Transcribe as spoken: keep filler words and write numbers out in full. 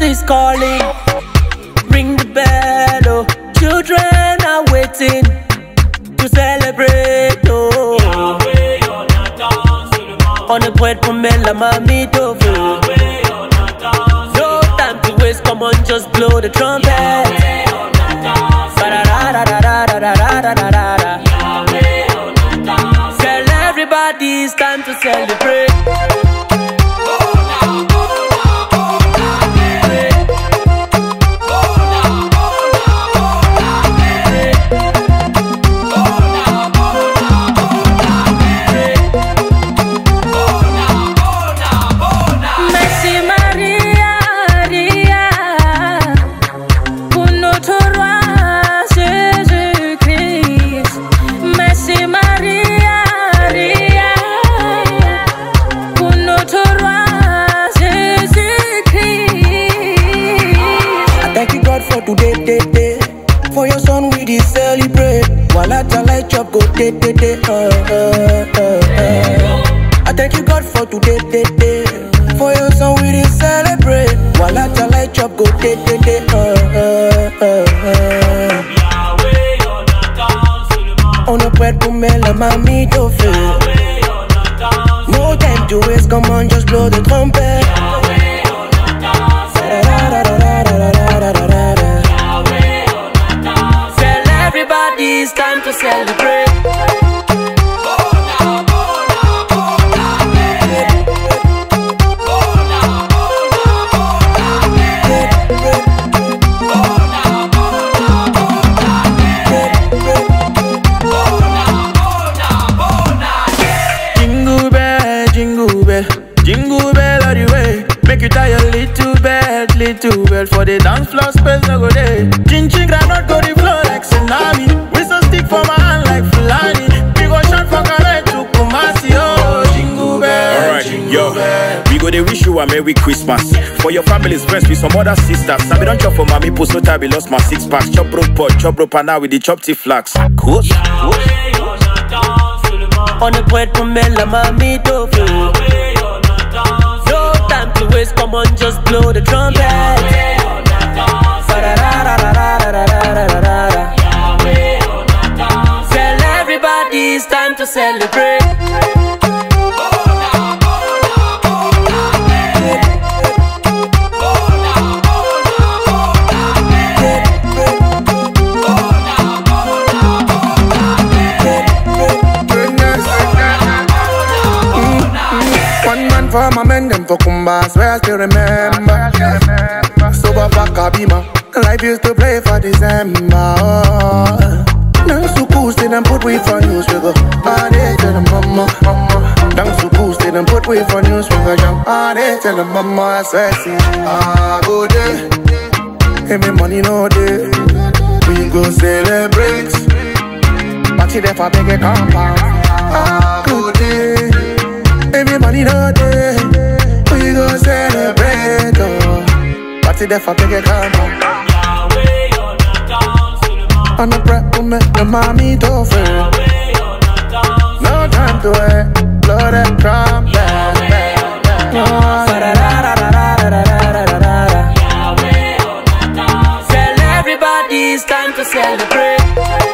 Is calling, ring the bell, oh. Children are waiting to celebrate, oh. On a bread for me, la mami tofu. No time to waste, come on, just blow the trumpet. Tell everybody it's time to celebrate. Today, day, day. For your son we did celebrate. While I tell I chop go day, day, day. Uh, uh, uh, uh. I thank you God for today, day, day. For your son we did celebrate. While I tell I chop go day, day, day. Uh, uh, uh, uh. On a bread to me la mami tofu. No time to waste, come on just blow the trumpet. It's time to celebrate. Little well for the dance floor space no go day. Chin chin granite go the floor like tsunami. Whistle stick for my hand like Fulani. We go shot for Karen to Kumasi. Oh, jingle bell, alright, jingle bell. We go they wish you a Merry Christmas. For your family's friends with some other sisters. Sabi don't chop for mommy, puss no time, we lost my six packs. Chop rope pot, chop rope now with the chop tea flax. Cool, cool. On the bread pour me la mami tofu. Come on, just blow the trumpet. Tell everybody it's time to celebrate. For my men, them for Kumbas, where I still remember. Sober for Kabima, life used to play for December. Dance to boost it and put we for news, we go hard tell the mama. Dance to boost it and put we for news, we go jump hard tell the mama. I swear, see, I go there. Give me money, no day. We go celebrate. Party there for big compound. I go there. Everybody know day, we go celebrate. Oh, party there for big compound. On the prep we make the mommy tofu. No time to wait, blow that trumpet. Tell everybody it's time to celebrate.